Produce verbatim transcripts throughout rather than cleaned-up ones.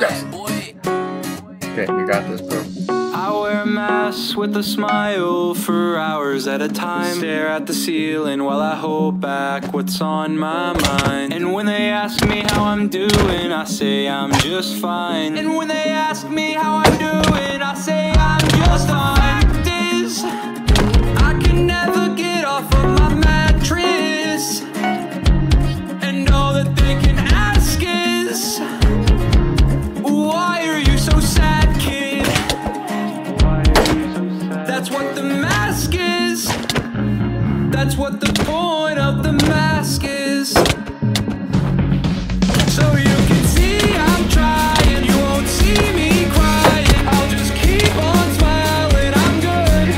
Yes. Okay, you got this, bro. I wear a mask with a smile for hours at a time. Stare at the ceiling while I hold back what's on my mind. And when they ask me how I'm doing, I say I'm just fine. And when they ask me how I'm doing, I say I'm just fine. The fact is, I can never get off of my mattress. And all that they can ask is, why are you so sad, kid? That's what the mask is. That's what the point of the mask is. So you can see I'm trying. You won't see me crying. I'll just keep on smiling. I'm good.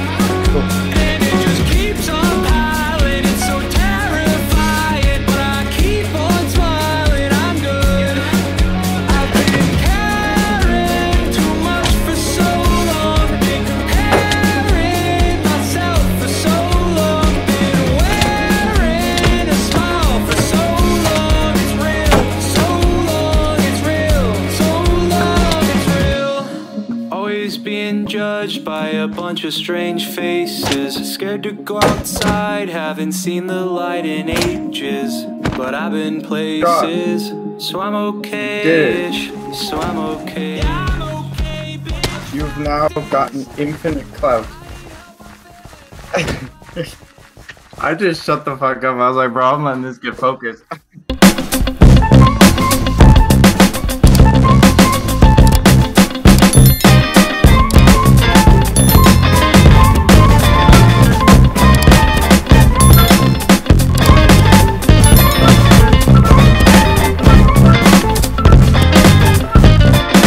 And it just keeps on piling. It's so terrifying, but I keep on smiling. I'm good. I've been caring too much for so long. Been comparing being judged by a bunch of strange faces. Scared to go outside, haven't seen the light in ages. But I've been places, so I'm okay-ish. So I'm okay. You've now gotten infinite clout. I just shut the fuck up. I was like, bro, I'm letting this get focused.